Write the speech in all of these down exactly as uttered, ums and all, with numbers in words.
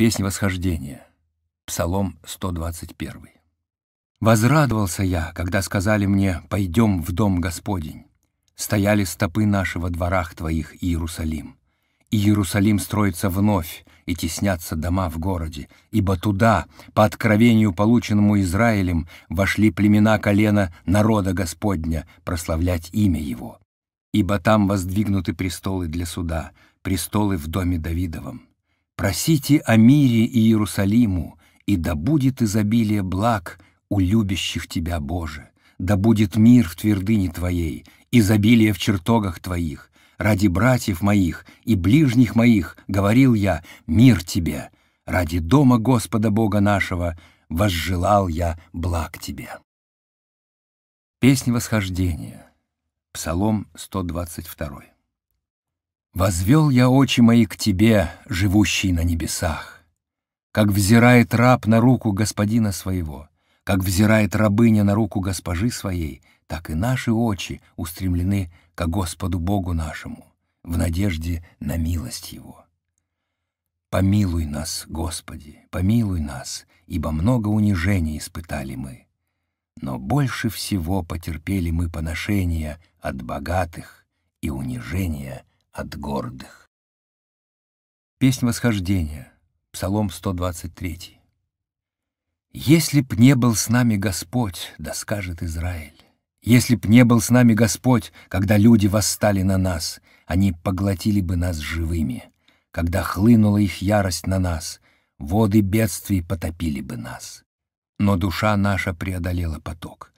Песнь восхождения. Псалом сто двадцать первый. «Возрадовался я, когда сказали мне: пойдем в дом Господень. Стояли стопы наши во дворах твоих, Иерусалим. И Иерусалим строится вновь, и теснятся дома в городе, ибо туда, по откровению, полученному Израилем, вошли племена колена народа Господня прославлять имя его. Ибо там воздвигнуты престолы для суда, престолы в доме Давидовом. Просите о мире и Иерусалиму, и да будет изобилие благ у любящих тебя, Боже. Да будет мир в твердыне твоей, изобилие в чертогах твоих. Ради братьев моих и ближних моих говорил я: мир тебе. Ради дома Господа Бога нашего возжелал я благ тебе». Песнь восхождения. Псалом сто двадцать второй. «Возвел я очи мои к тебе, живущий на небесах, как взирает раб на руку господина своего, как взирает рабыня на руку госпожи своей, так и наши очи устремлены ко Господу Богу нашему, в надежде на милость Его. Помилуй нас, Господи, помилуй нас, ибо много унижений испытали мы, но больше всего потерпели мы поношения от богатых и унижения от гордых». Песнь восхождения. Псалом сто двадцать третий. «Если б не был с нами Господь, да скажет Израиль, если б не был с нами Господь, когда люди восстали на нас, они поглотили бы нас живыми, когда хлынула их ярость на нас, воды бедствий потопили бы нас. Но душа наша преодолела поток,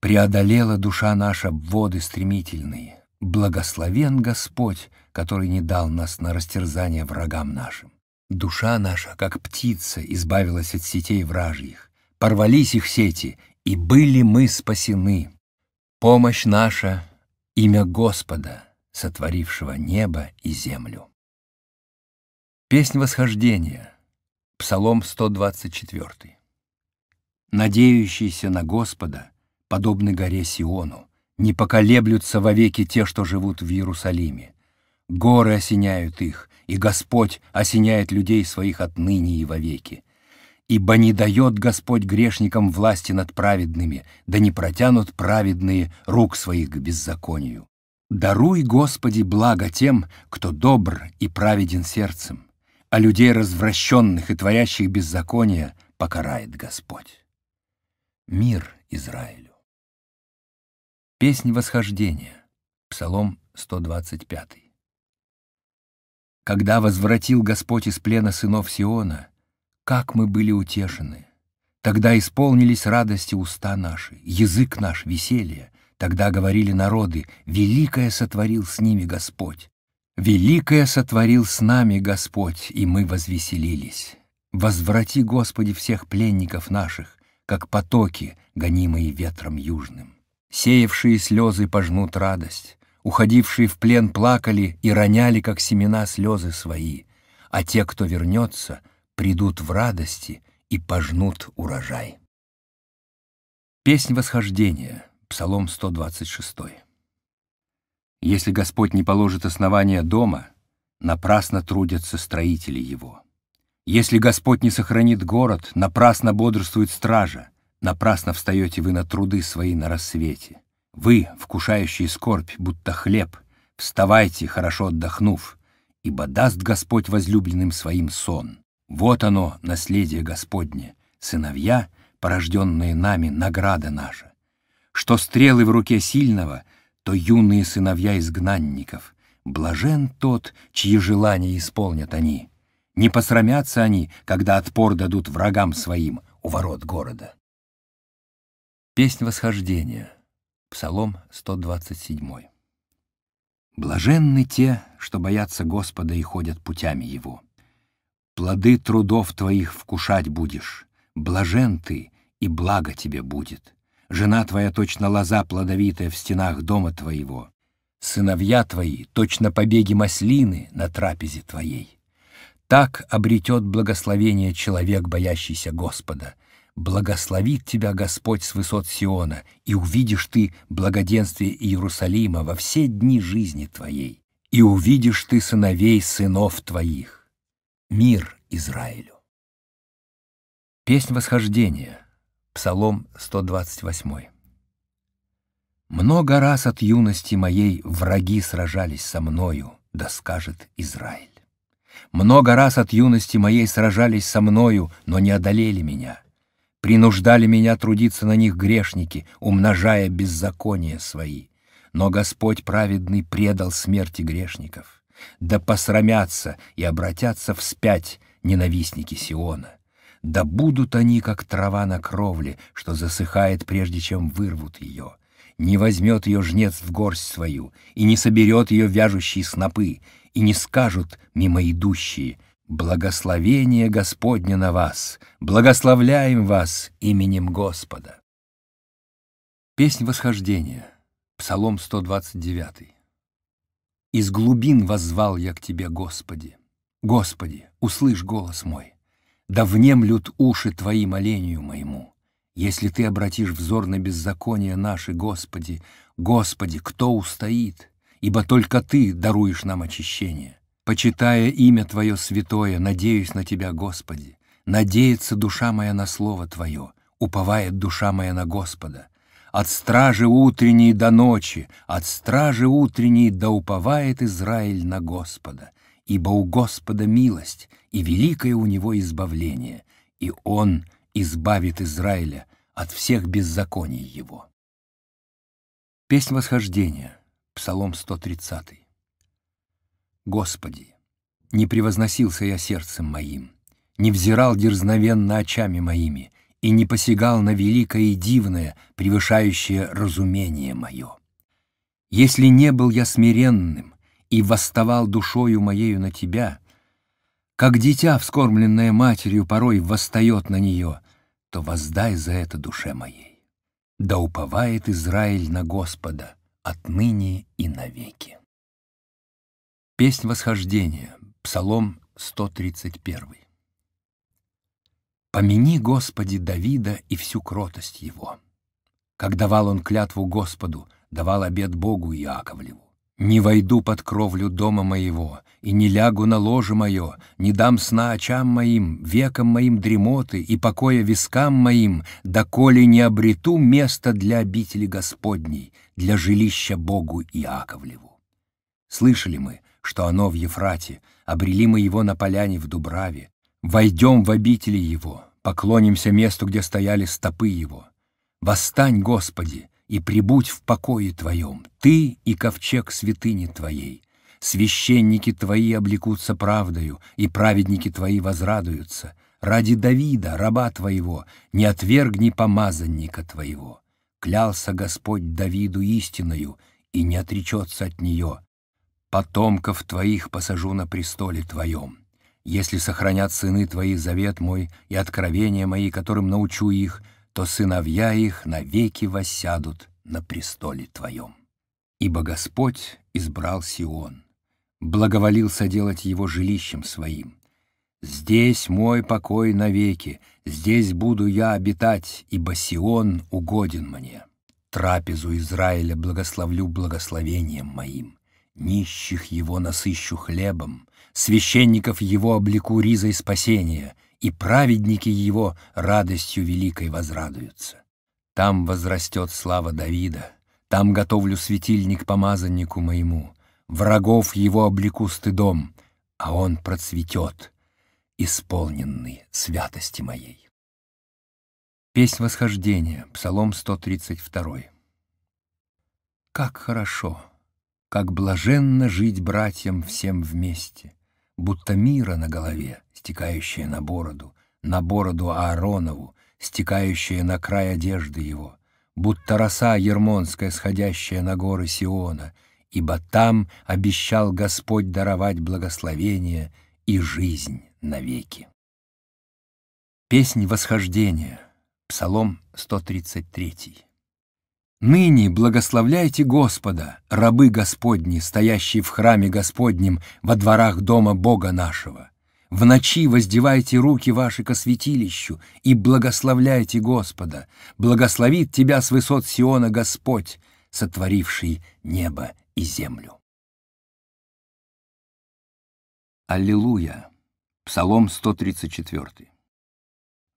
преодолела душа наша воды стремительные. Благословен Господь, который не дал нас на растерзание врагам нашим. Душа наша, как птица, избавилась от сетей вражьих. Порвались их сети, и были мы спасены. Помощь наша — имя Господа, сотворившего небо и землю». Песнь восхождения. Псалом сто двадцать четвёртый. «Надеющиеся на Господа, подобны горе Сиону, не поколеблются вовеки те, что живут в Иерусалиме. Горы осеняют их, и Господь осеняет людей своих отныне и вовеки. Ибо не дает Господь грешникам власти над праведными, да не протянут праведные рук своих к беззаконию. Даруй, Господи, благо тем, кто добр и праведен сердцем, а людей развращенных и творящих беззаконие покарает Господь. Мир Израилю». Песнь восхождения. Псалом сто двадцать пятый. «Когда возвратил Господь из плена сынов Сиона, как мы были утешены! Тогда исполнились радости уста наши, язык наш — веселье. Тогда говорили народы: великое сотворил с ними Господь. Великое сотворил с нами Господь, и мы возвеселились. Возврати, Господи, всех пленников наших, как потоки, гонимые ветром южным. Сеявшие слезы пожнут радость, уходившие в плен плакали и роняли, как семена, слезы свои, а те, кто вернется, придут в радости и пожнут урожай». Песнь восхождения. Псалом сто двадцать шестой. «Если Господь не положит основания дома, напрасно трудятся строители его. Если Господь не сохранит город, напрасно бодрствует стража. Напрасно встаете вы на труды свои на рассвете. Вы, вкушающие скорбь, будто хлеб, вставайте, хорошо отдохнув, ибо даст Господь возлюбленным своим сон. Вот оно, наследие Господне, сыновья, порожденные нами, награда наша. Что стрелы в руке сильного, то юные сыновья изгнанников. Блажен тот, чьи желания исполнят они. Не посрамятся они, когда отпор дадут врагам своим у ворот города». Песнь восхождения. Псалом сто двадцать седьмой. «Блаженны те, что боятся Господа и ходят путями Его. Плоды трудов твоих вкушать будешь. Блажен ты, и благо тебе будет. Жена твоя точно лоза плодовитая в стенах дома твоего. Сыновья твои точно побеги маслины на трапезе твоей. Так обретет благословение человек, боящийся Господа. Благословит тебя Господь с высот Сиона, и увидишь ты благоденствие Иерусалима во все дни жизни твоей, и увидишь ты сыновей сынов твоих. Мир Израилю. Песнь восхождения. Псалом сто двадцать восемь. Много раз от юности моей враги сражались со мною, да скажет Израиль. Много раз от юности моей сражались со мною, но не одолели меня. Принуждали меня трудиться на них грешники, умножая беззакония свои. Но Господь праведный предал смерти грешников. Да посрамятся и обратятся вспять ненавистники Сиона. Да будут они, как трава на кровле, что засыхает, прежде чем вырвут ее. Не возьмет ее жнец в горсть свою, и не соберет ее вяжущие снопы, и не скажут мимо идущие: «Благословение Господне на вас! Благословляем вас именем Господа!» Песнь восхождения. Псалом сто двадцать девять. «Из глубин воззвал я к Тебе, Господи. Господи, услышь голос мой. Да внемлют уши Твои молению моему. Если Ты обратишь взор на беззаконие наши, Господи, Господи, кто устоит? Ибо только Ты даруешь нам очищение. Почитая имя Твое святое, надеюсь на Тебя, Господи. Надеется душа моя на слово Твое, уповает душа моя на Господа. От стражи утренней до ночи, от стражи утренней да уповает Израиль на Господа, ибо у Господа милость, и великое у него избавление, и Он избавит Израиля от всех беззаконий его». Песнь восхождения. Псалом сто тридцать. «Господи, не превозносился я сердцем моим, не взирал дерзновенно очами моими, и не посягал на великое и дивное, превышающее разумение мое. Если не был я смиренным и восставал душою моею на Тебя, как дитя, вскормленное матерью, порой восстает на нее, то воздай за это душе моей. Да уповает Израиль на Господа отныне и навеки». Песнь восхождения. Псалом сто тридцать один. «Помяни, Господи, Давида и всю кротость его. Как давал он клятву Господу, давал обет Богу Иаковлеву. Не войду под кровлю дома моего, и не лягу на ложе мое, не дам сна очам моим, векам моим дремоты и покоя вискам моим, доколе не обрету место для обители Господней, для жилища Богу Иаковлеву. Слышали мы, что оно в Ефрате, обрели мы его на поляне в Дубраве. Войдем в обители его, поклонимся месту, где стояли стопы его. Восстань, Господи, и прибудь в покое Твоем, Ты и ковчег святыни Твоей. Священники Твои облекутся правдою, и праведники Твои возрадуются. Ради Давида, раба Твоего, не отвергни помазанника Твоего. Клялся Господь Давиду истиною, и не отречется от нее. Потомков Твоих посажу на престоле Твоем. Если сохранят сыны Твои завет мой и откровения мои, которым научу их, то сыновья их навеки воссядут на престоле Твоем. Ибо Господь избрал Сион, благоволил соделать его жилищем своим. Здесь мой покой навеки, здесь буду я обитать, ибо Сион угоден мне. Трапезу Израиля благословлю благословением моим, нищих его насыщу хлебом, священников его облеку ризой спасения, и праведники его радостью великой возрадуются. Там возрастет слава Давида, там готовлю светильник помазаннику моему, врагов его облеку стыдом, а он процветет, исполненный святости моей». Песнь восхождения. Псалом сто тридцать два. «Как хорошо, как блаженно жить братьям всем вместе, будто мира на голове, стекающая на бороду, на бороду Ааронову, стекающая на край одежды его, будто роса ермонская, сходящая на горы Сиона, ибо там обещал Господь даровать благословение и жизнь навеки». Песнь восхождения. Псалом сто тридцать три. «Ныне благословляйте Господа, рабы Господни, стоящие в храме Господнем во дворах дома Бога нашего. В ночи воздевайте руки ваши ко святилищу и благословляйте Господа. Благословит тебя с высот Сиона Господь, сотворивший небо и землю». Аллилуйя. Псалом сто тридцать четыре.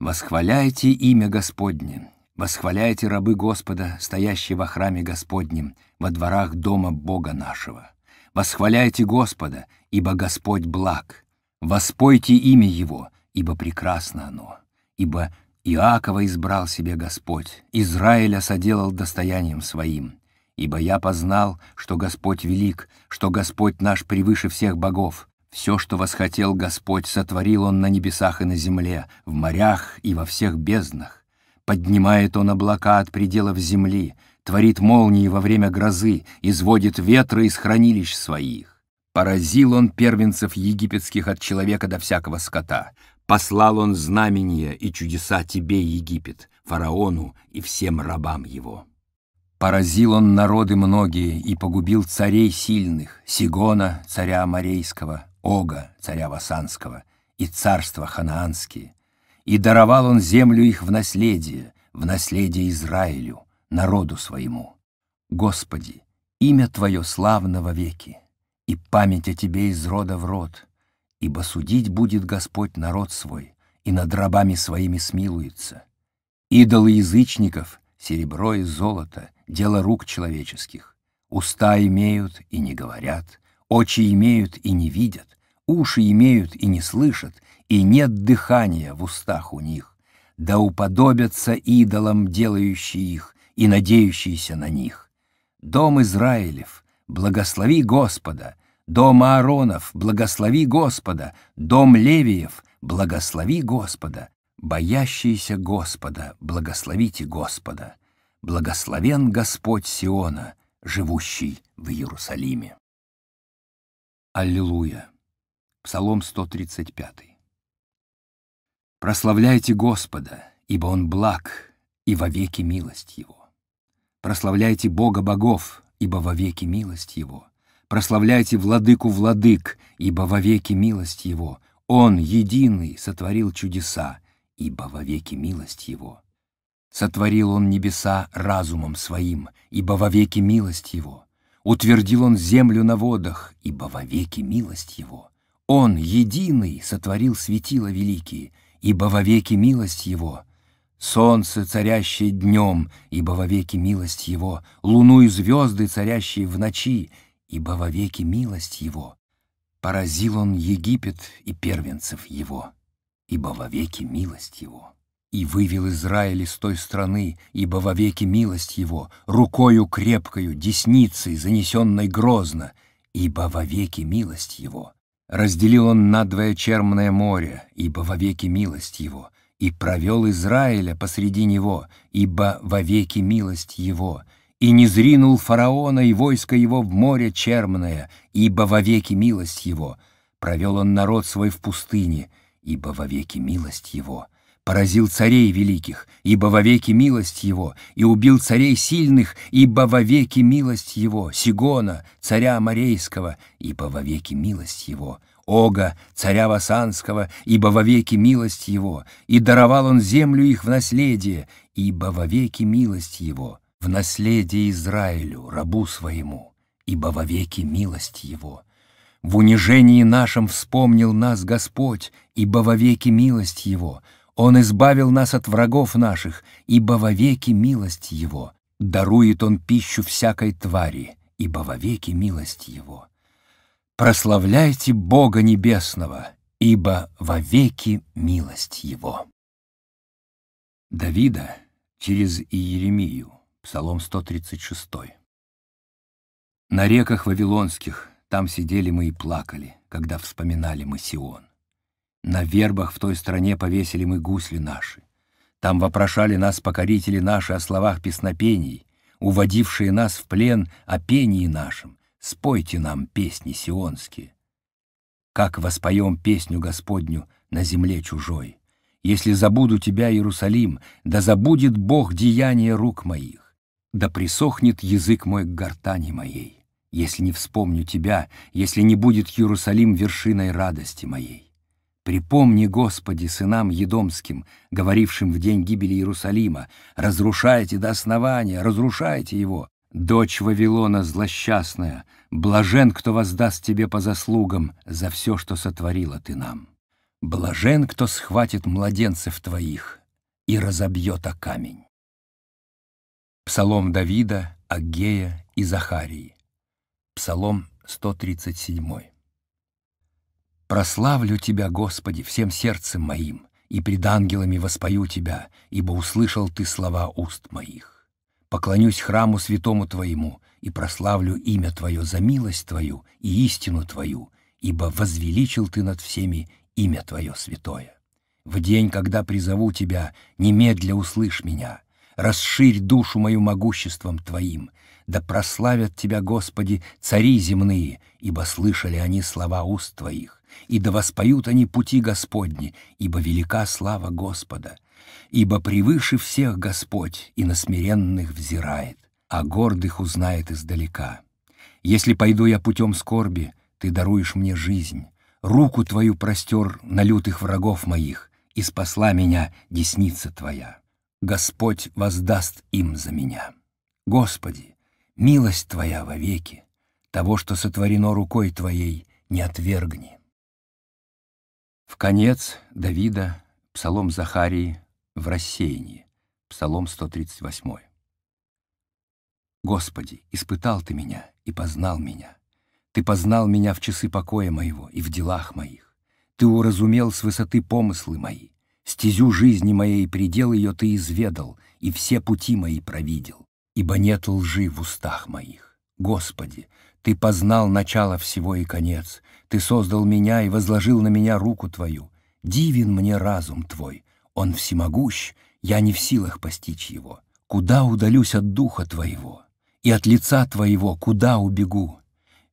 «Восхваляйте имя Господне, восхваляйте рабы Господа, стоящие во храме Господнем, во дворах дома Бога нашего. Восхваляйте Господа, ибо Господь благ. Воспойте имя Его, ибо прекрасно оно. Ибо Иакова избрал себе Господь, Израиля соделал достоянием своим. Ибо я познал, что Господь велик, что Господь наш превыше всех богов. Все, что восхотел Господь, сотворил Он на небесах и на земле, в морях и во всех безднах. Поднимает Он облака от пределов земли, творит молнии во время грозы, изводит ветры из хранилищ своих. Поразил Он первенцев египетских от человека до всякого скота. Послал Он знамения и чудеса тебе, Египет, фараону и всем рабам его. Поразил Он народы многие и погубил царей сильных, Сигона, царя Аморейского, Ога, царя Васанского, и царства ханаанские. И даровал Он землю их в наследие, в наследие Израилю, народу своему. Господи, имя Твое славно вовеки, и память о Тебе из рода в род. Ибо судить будет Господь народ свой, и над рабами своими смилуется. Идолы язычников, серебро и золото, дело рук человеческих. Уста имеют и не говорят, очи имеют и не видят, уши имеют и не слышат, и нет дыхания в устах у них. Да уподобятся идолам, делающие их, и надеющиеся на них. Дом Израилев, благослови Господа! Дом Ааронов, благослови Господа! Дом Левиев, благослови Господа! Боящиеся Господа, благословите Господа! Благословен Господь Сиона, живущий в Иерусалиме!» Аллилуйя! Псалом сто тридцать пять. «Прославляйте Господа, ибо Он благ, и вовеки милость Его. Прославляйте Бога богов, ибо вовеки милость Его. Прославляйте владыку владык, ибо вовеки милость Его. Он, единый, сотворил чудеса, ибо вовеки милость Его. Сотворил Он небеса разумом Своим, ибо вовеки милость Его. Утвердил Он землю на водах, ибо вовеки милость Его. Он, единый, сотворил светила великие, ибо вовеки милость Его. Солнце, царящее днем, ибо вовеки милость Его. Луну и звезды, царящие в ночи, ибо вовеки милость Его. Поразил Он Египет и первенцев его, ибо вовеки милость Его. И вывел Израиль из той страны, ибо вовеки милость Его, рукою крепкою, десницей, занесенной грозно, ибо вовеки милость Его. Разделил Он надвое Черное море, ибо вовеки милость Его, и провел Израиля посреди него, ибо вовеки милость Его. И не зринул фараона и войско его в море Черное, ибо вовеки милость Его. Провел Он народ свой в пустыне, ибо вовеки милость Его. Поразил царей великих, ибо вовеки милость Его. И убил царей сильных, ибо вовеки милость Его. Сигона, царя Аморейского, ибо вовеки милость Его. Ога, царя Васанского, ибо вовеки милость Его. И даровал Он землю их в наследие, ибо вовеки милость Его. В наследие Израилю, рабу своему, ибо вовеки милость Его. В унижении нашем вспомнил нас Господь, ибо вовеки милость Его. Он избавил нас от врагов наших, ибо вовеки милость Его. Дарует Он пищу всякой твари, ибо вовеки милость Его. Прославляйте Бога Небесного, ибо вовеки милость Его». Давида через Иеремию. Псалом сто тридцать шесть. «На реках вавилонских там сидели мы и плакали, когда вспоминали мы Сион. На вербах в той стране повесили мы гусли наши. Там вопрошали нас покорители наши о словах песнопений, уводившие нас в плен о пении нашем. Спойте нам песни сионские. Как воспоем песню Господню на земле чужой? Если забуду тебя, Иерусалим, да забудет Бог деяния рук моих. Да присохнет язык мой к гортани моей, если не вспомню тебя, если не будет Иерусалим вершиной радости моей. Припомни, Господи, сынам едомским, говорившим в день гибели Иерусалима: разрушайте до основания, разрушайте его. Дочь Вавилона злосчастная, блажен, кто воздаст тебе по заслугам за все, что сотворила ты нам. Блажен, кто схватит младенцев твоих и разобьет о камень. Псалом Давида, Аггея и Захарии. Псалом сто тридцать семь. «Прославлю Тебя, Господи, всем сердцем моим, и пред ангелами воспою Тебя, ибо услышал Ты слова уст моих. Поклонюсь храму святому Твоему, и прославлю имя Твое за милость Твою и истину Твою, ибо возвеличил Ты над всеми имя Твое святое. В день, когда призову Тебя, немедля услышь меня, расширь душу мою могуществом Твоим, да прославят Тебя, Господи, цари земные, ибо слышали они слова уст Твоих. И да воспоют они пути Господни, ибо велика слава Господа. Ибо превыше всех Господь и на смиренных взирает, а гордых узнает издалека. Если пойду я путем скорби, Ты даруешь мне жизнь. Руку Твою простер на лютых врагов моих, и спасла меня десница Твоя. Господь воздаст им за меня. Господи, милость Твоя вовеки, того, что сотворено рукой Твоей, не отвергни». В конец Давида, псалом Захарии, в рассеянии, псалом сто тридцать восемь. «Господи, испытал Ты меня и познал меня. Ты познал меня в часы покоя моего и в делах моих. Ты уразумел с высоты помыслы мои. Стезю жизни моей, предел ее Ты изведал, и все пути мои провидел, ибо нет лжи в устах моих. Господи, Ты познал начало всего и конец. Ты создал меня и возложил на меня руку Твою. Дивен мне разум Твой. Он всемогущ, я не в силах постичь его. Куда удалюсь от Духа Твоего? И от лица Твоего куда убегу?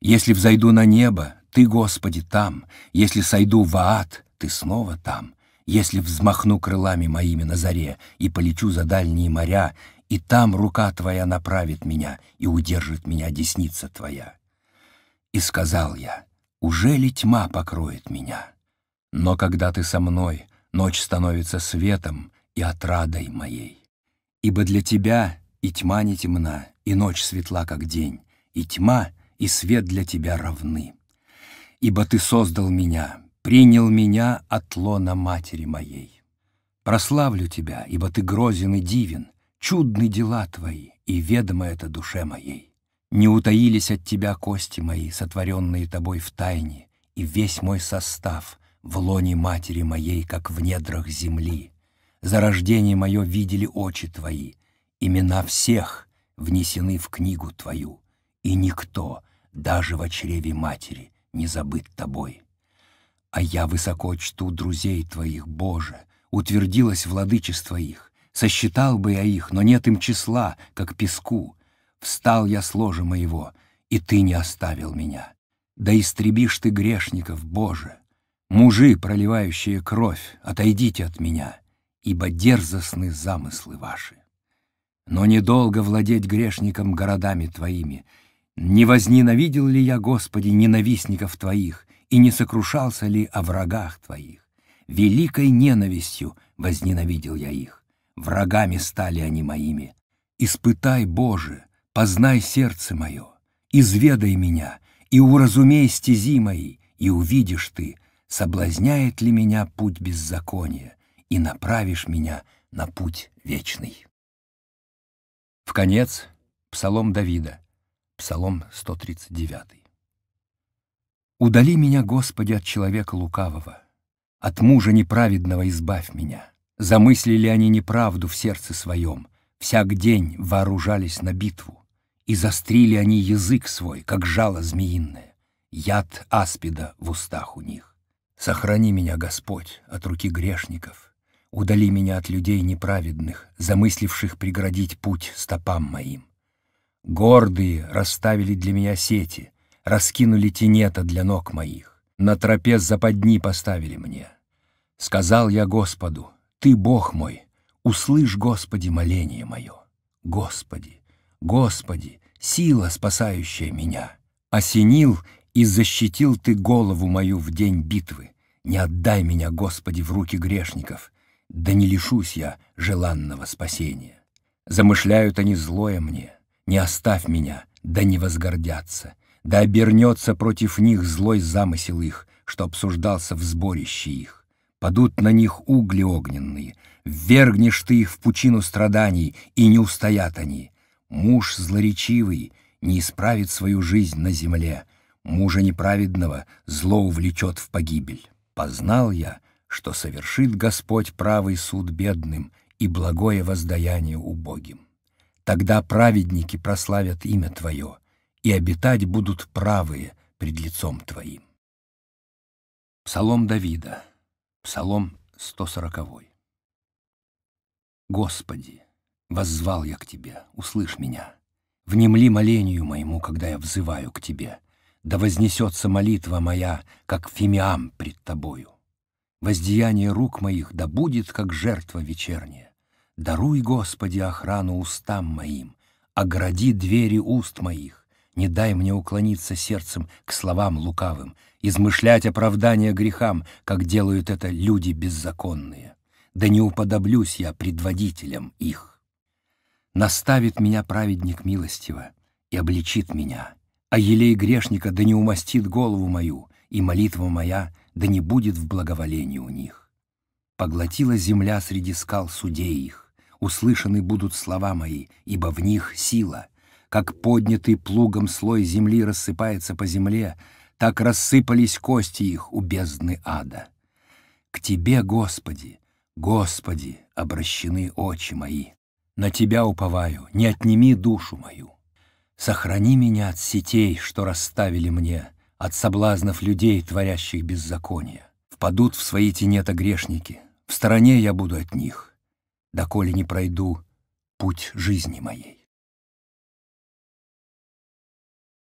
Если взойду на небо, Ты, Господи, там. Если сойду в ад, Ты снова там. Если взмахну крылами моими на заре и полечу за дальние моря, и там рука Твоя направит меня и удержит меня десница Твоя. И сказал я: ужели тьма покроет меня? Но когда Ты со мной, ночь становится светом и отрадой моей. Ибо для Тебя и тьма не темна, и ночь светла, как день, и тьма, и свет для Тебя равны. Ибо Ты создал меня, принял меня от лона матери моей. Прославлю Тебя, ибо Ты грозен и дивен, чудны дела Твои, и ведомо это душе моей. Не утаились от Тебя кости мои, сотворенные Тобой в тайне, и весь мой состав в лоне матери моей, как в недрах земли. За рождение мое видели очи Твои, имена всех внесены в книгу Твою, и никто, даже во чреве матери, не забыт Тобой. А я высоко чту друзей Твоих, Боже, утвердилось владычество их, сосчитал бы я их, но нет им числа, как песку. Встал я с ложа моего, и Ты не оставил меня. Да истребишь Ты грешников, Боже! Мужи, проливающие кровь, отойдите от меня, ибо дерзостны замыслы ваши. Но недолго владеть грешником городами Твоими. Не возненавидел ли я, Господи, ненавистников Твоих, и не сокрушался ли о врагах Твоих? Великой ненавистью возненавидел я их. Врагами стали они моими. Испытай, Боже, познай сердце мое, изведай меня, и уразумей стези мои, и увидишь Ты, соблазняет ли меня путь беззакония, и направишь меня на путь вечный». В конец псалом Давида, псалом сто тридцать девять. «Удали меня, Господи, от человека лукавого, от мужа неправедного избавь меня. Замыслили они неправду в сердце своем, всяк день вооружались на битву. И застрили они язык свой, как жало змеиное, яд аспида в устах у них. Сохрани меня, Господь, от руки грешников, удали меня от людей неправедных, замысливших преградить путь стопам моим. Гордые расставили для меня сети, раскинули тенета для ног моих, на тропе западни поставили мне. Сказал я Господу: Ты Бог мой, услышь, Господи, моление мое. Господи, Господи, сила, спасающая меня, осенил и защитил Ты голову мою в день битвы. Не отдай меня, Господи, в руки грешников, да не лишусь я желанного спасения. Замышляют они злое мне, не оставь меня, да не возгордятся, да обернется против них злой замысел их, что обсуждался в сборище их. падут на них угли огненные, ввергнешь ты их в пучину страданий, и не устоят они. Муж злоречивый не исправит свою жизнь на земле, мужа неправедного зло увлечет в погибель. Познал я, что совершит Господь правый суд бедным и благое воздаяние убогим. Тогда праведники прославят имя Твое, и обитать будут правые пред лицом Твоим. Псалом Давида, Псалом сто сороковой. Господи, воззвал я к Тебе, услышь меня. Внемли молению моему, когда я взываю к Тебе. Да вознесется молитва моя, как фимиам пред Тобою. Воздеяние рук моих да будет, как жертва вечерняя. Даруй, Господи, охрану устам моим, огради двери уст моих. Не дай мне уклониться сердцем к словам лукавым, измышлять оправдание грехам, как делают это люди беззаконные. Да не уподоблюсь я предводителям их. Наставит меня праведник милостиво и обличит меня, а елей грешника да не умастит голову мою, и молитва моя да не будет в благоволении у них. Поглотила земля среди скал судей их, услышаны будут слова мои, ибо в них сила. Как поднятый плугом слой земли рассыпается по земле, так рассыпались кости их у бездны ада. К Тебе, Господи, Господи, обращены очи мои. На Тебя уповаю, не отними душу мою. Сохрани меня от сетей, что расставили мне, от соблазнов людей, творящих беззаконие. Впадут в свои тенета грешники, в стороне я буду от них, доколе не пройду путь жизни моей.